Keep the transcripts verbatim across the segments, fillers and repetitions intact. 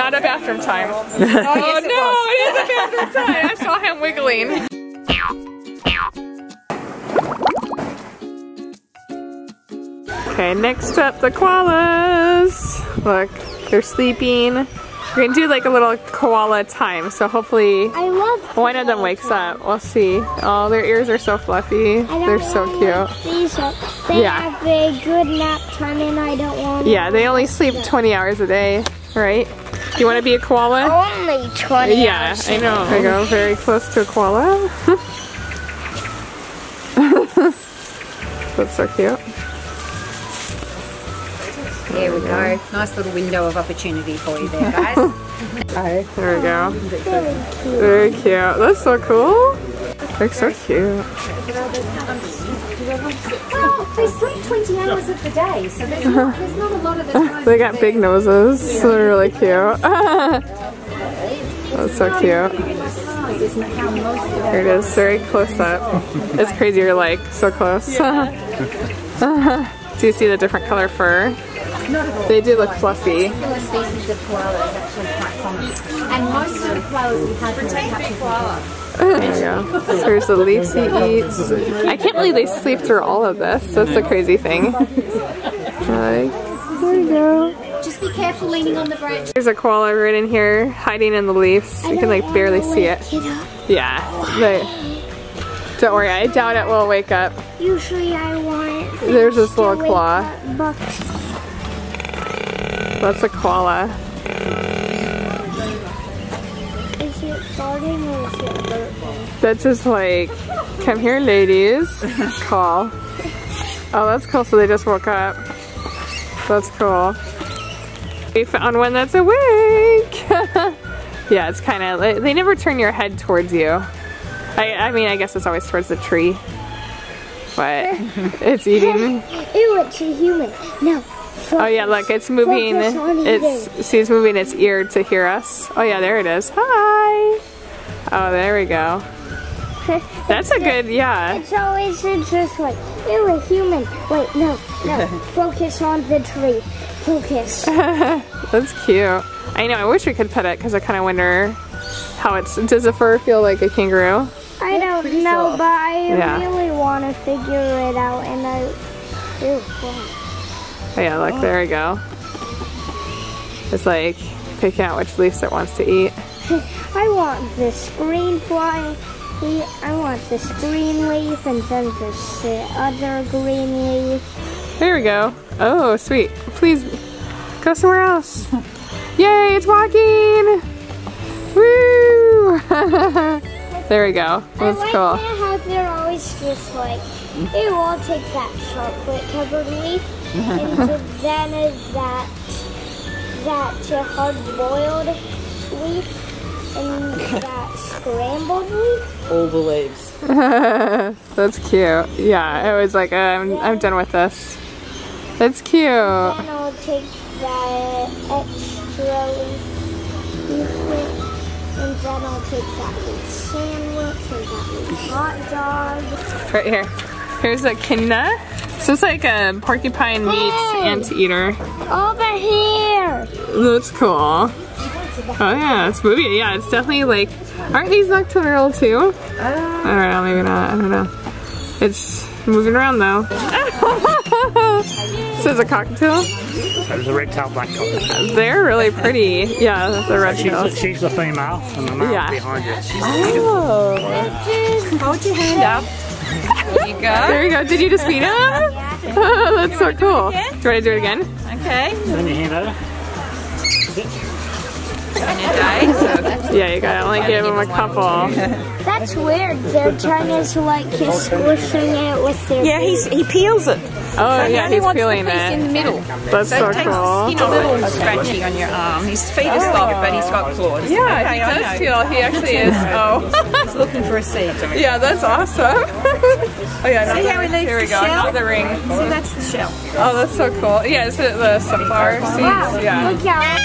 Not a bathroom time. Oh, oh yes, no, it, it is a bathroom time. I saw him wiggling. Okay, next up, the koalas. Look, they're sleeping. We're gonna do like a little koala time, so hopefully I love one of them wakes time. up. We'll see. Oh, their ears are so fluffy. They're so cute. These up. They yeah. have a good nap time, and I don't want to. Yeah, they only sleep twenty hours a day, right? Do you want to be a koala? Only twenty. Yeah, hours I know. There we go, very close to a koala. That's so cute. There we go. Nice little window of opportunity for you there, guys. Right, there we go. Very cute. That's so cool. They're so cute. Well, they sleep twenty hours of the day, so there's not, there's not a lot of the time. They got big noses, so they're really cute. That's so cute. Here it is, very close up. It's crazy, you're like so close. Do you see the different color fur? They do look fluffy. Species of koalas actually quite common, and most of the koalas we have protect koala. There you go. Here's the leaves he eats. I can't believe they sleep through all of this. That's the crazy thing. Like, there you go. Just be careful leaning on the branch. There's a koala right in here, hiding in the leaves. You can like barely see it. Yeah. But don't worry. I doubt it will wake up. Usually I want. There's this little claw. That's a koala. Is it starting or is it hurtful? That's just like, come here ladies, call. Oh, that's cool, so they just woke up. That's cool. We found one that's awake. Yeah, it's kind of, they never turn your head towards you. I, I mean, I guess it's always towards the tree. But it's eating. It looks human. No. Oh yeah, look, it's moving, it's, see, it's moving its ear to hear us. Oh yeah, there it is. Hi! Oh, there we go. That's a good, yeah. It's always just like, ew, a human. Wait, no, no, focus on the tree. Focus. That's cute. I know, I wish we could pet it, because I kind of wonder how it's, does the fur feel like a kangaroo? I don't know, but I yeah. really want to figure it out, and I, ew, wow. Oh yeah, look, there we go. It's like picking out which leaves it wants to eat. I want this green fly. I want this green leaf and then this other green leaf. There we go. Oh, sweet. Please go somewhere else. Yay, it's walking! Woo! There we go. That's I like cool. How they're always just like, ew, I'll take that chocolate covered leaf. And then is that that hard-boiled leaf and that scrambled leaf. All the leaves. That's cute. Yeah, I was like, uh, I'm, I'm done with this. That's cute. And then I'll take that extra leaf. And then I'll take that leaf sandwich and that leaf hot dog. Right here. Here's a kidna. So it's like a porcupine hey. meets anteater. Over here! That's cool. Oh yeah, it's moving. Yeah, it's definitely like, aren't these nocturnal too? Uh, Alright, maybe not, I don't know. It's moving around though. This is a cockatiel. There's a red-tailed black cockatiel. They're really pretty. Yeah, that's a red-tailed. She's, she's the female, and the male yeah. behind you. Oh! Wow. Hold your hand up. There you go. There you go. Did you just feed him? Yeah. Oh, that's so cool. Do you want to do it again? Okay. Turn your hand over. Yeah, you gotta only give him a couple. That's weird. Their tongue is like he's squishing it with their. Yeah, he's, he peels it. Oh, so yeah, he he's peeling the piece it. In the middle. That's so, so it takes cool. Takes the skin a little scratchy on your arm. His feet are soft, but he's got claws. Yeah, okay, he I does know. Peel. He actually is. Oh, he's looking for a seed. Yeah, that's awesome. Oh yeah, see how he leaves here we go. Shell? The ring. So that's the shell. Oh, that's so cool. Yeah, is it the sunflower seeds? Wow. Yeah. Look how. Yeah.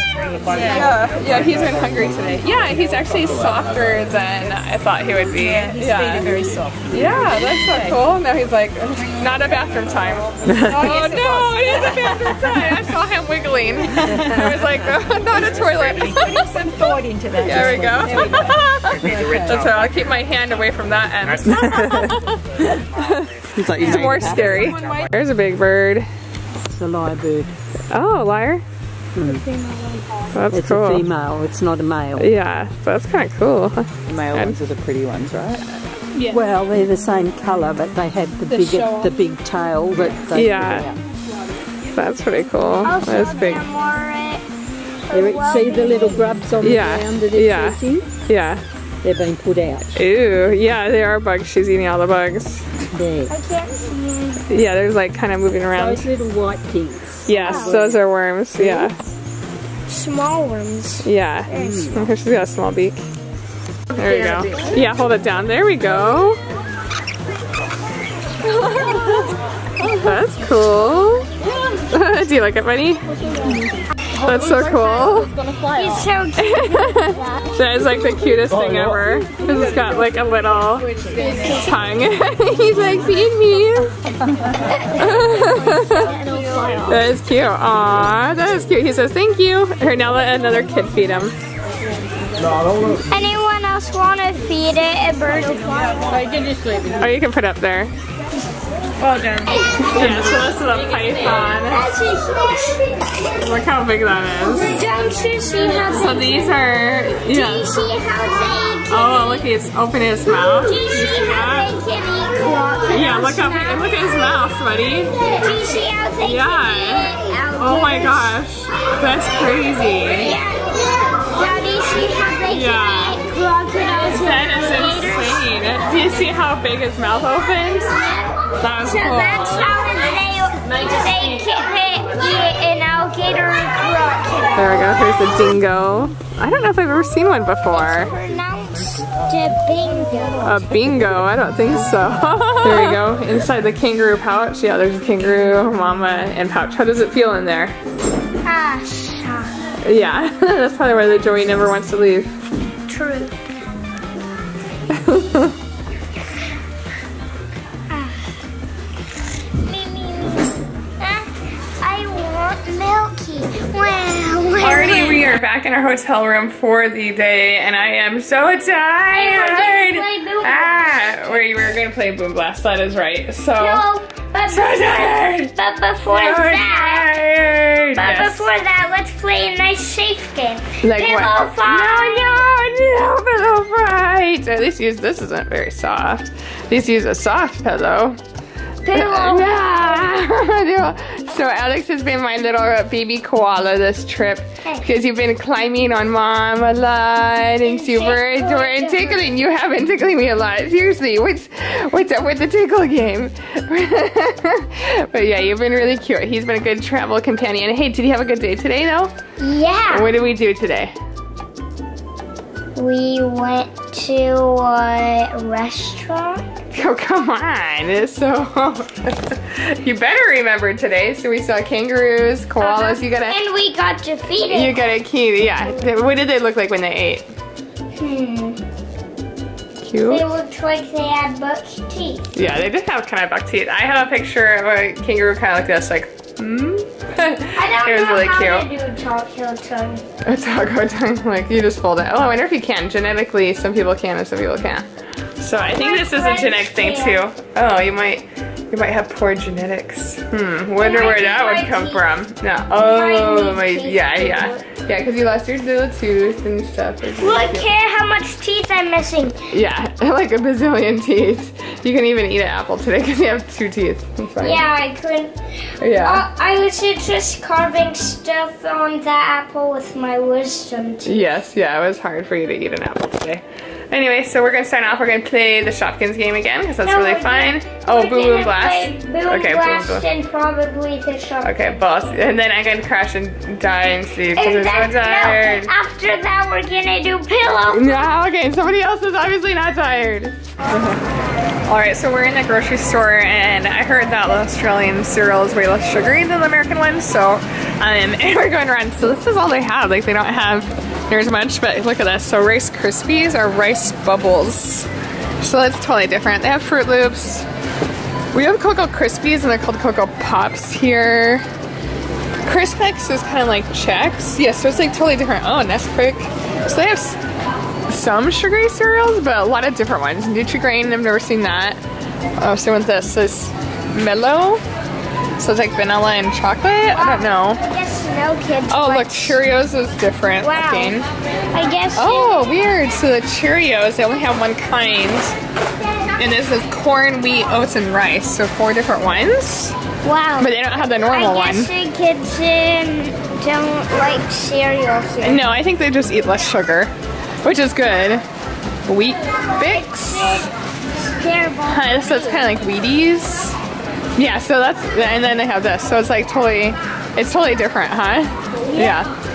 Yeah, he's been hungry today. Yeah, he's actually softer than I thought he would be. Yeah, he's yeah. very soft. Yeah, that's so cool. Now he's like, not a bathroom time. Oh no, it is a bathroom time. I saw him wiggling. I was like, oh, not a toilet. Putting some thought into that. There we go. There we go. That's how I'll keep my hand away from that end. He's more scary. There's a big bird. It's a lyre bird. Oh, lyre? Mm. That's it's cool. It's a female, it's not a male. Yeah, that's kind of cool. The male and ones are the pretty ones, right? Yeah. Well, they're the same colour, but they have the, the, bigger, the big tail. That they yeah. Out. That's pretty cool. That's big. There, see the little grubs on yeah. the ground that it's yeah. eating? Yeah. They've been put out. Ew, yeah, they are bugs. She's eating all the bugs. There. I can't see. Yeah, there's like kind of moving around. Those little white things. Yes, wow. Those are worms, yeah. Small worms. Yeah, mm. She's got a small beak. There we go. Yeah, hold it down. There we go. That's cool. Do you like it funny? That's so cool. He's so cute. That is like the cutest thing ever. He's got like a little tongue. He's like, feed me. That is cute. Aw, that is cute. He says, thank you. Or now let another kid feed him. Anyone else want to feed it a bird? Oh, you can put it up there. Well done. Yeah, so this is a python. Look how big that is. So these are, yeah. Oh, look, he's opening his mouth. You see that? Yeah, look up, look at his mouth, buddy. Yeah. Oh my gosh, that's crazy. Yeah. That is insane. Do you see how big his mouth opens? That was so cool. That's how they, they keep it in alligator and crocodile. There we go. Here's the dingo. I don't know if I've ever seen one before. It's pronounced a bingo. A bingo? I don't think so. There we go. Inside the kangaroo pouch. Yeah, there's a kangaroo, mama, and pouch. How does it feel in there? Ah, uh, yeah. That's probably why the Joey never wants to leave. True. Already we are back in our hotel room for the day and I am so tired. Ah, where you were gonna play Boom Blast, that is right. So no, but so before, tired. But before so that tired. But yes. Before that, let's play a nice safe game. Like pillow what? Fight. No, no, no pillow fight. At least use this isn't very soft. At least use a soft pillow. So Alex has been my little baby koala this trip because you've been climbing on mom a lot and super and tickling. You have been tickling me a lot. Seriously, what's what's up with the tickle game? But yeah, you've been really cute. He's been a good travel companion. Hey, did you have a good day today though? Yeah. What did we do today? We went to a restaurant. Oh, come on. It's so... You better remember today. So we saw kangaroos, koalas. You got to... And we got defeated. You got a key. Yeah. What did they look like when they ate? Hmm. Cute. They looked like they had buck teeth. Yeah, they did have kind of buck teeth. I have a picture of a kangaroo kind of like this. Like, hmm? I don't it was know really how cute. To do taco tongue. A taco tongue. Like, you just fold it. Oh, I wonder if you can. Genetically, some people can and some people can't. So I think this is a genetic thing too. Oh, you might, you might have poor genetics. Hmm. Wonder where that would come from. No. Oh my. Yeah, yeah, yeah. Because you lost your little tooth and stuff. Look here, how much teeth I'm missing. Yeah, like a bazillion teeth. You can even eat an apple today because you have two teeth. Yeah, I couldn't. Yeah. Uh, I was just carving stuff on the apple with my wisdom teeth. Yes. Yeah, it was hard for you to eat an apple today. Anyway, so we're gonna sign off. We're gonna play the Shopkins game again because that's no, really fun. Oh, Boom Boom Blast. Boom okay, Blast boom, boom. And probably the Shopkins. Okay, boss. And then I'm gonna crash and die and see because I'm so tired. No, after that, we're gonna do pillow. No, okay. Somebody else is obviously not tired. All right, so we're in the grocery store, and I heard that the Australian cereal is way less sugary than the American one. So, um, and we're going around. So this is all they have. Like they don't have. there's much, but look at this. So Rice Krispies are Rice Bubbles. So that's totally different. They have Fruit Loops. We have Cocoa Krispies and they're called Cocoa Pops here. Crispix is kind of like Chex. Yeah, so it's like totally different. Oh, Nesquik. So they have some sugary cereals, but a lot of different ones. Nutri Grain, I've never seen that. Oh, so with this, this mellow. So it's like vanilla and chocolate? Wow. I don't know. I guess no kids. Oh, look, Cheerios is different wow. looking. I guess. Oh, weird. So the Cheerios, they only have one kind. And this is corn, wheat, oats, and rice. So four different ones. Wow. But they don't have the normal I guess one. The kids um, don't like cereal here. No, I think they just eat less sugar, which is good. Wheat Bix. Terrible. Huh, so it's kind of like Wheaties. Yeah, so that's, and then they have this. So it's like totally, it's totally different, huh? Yeah. yeah.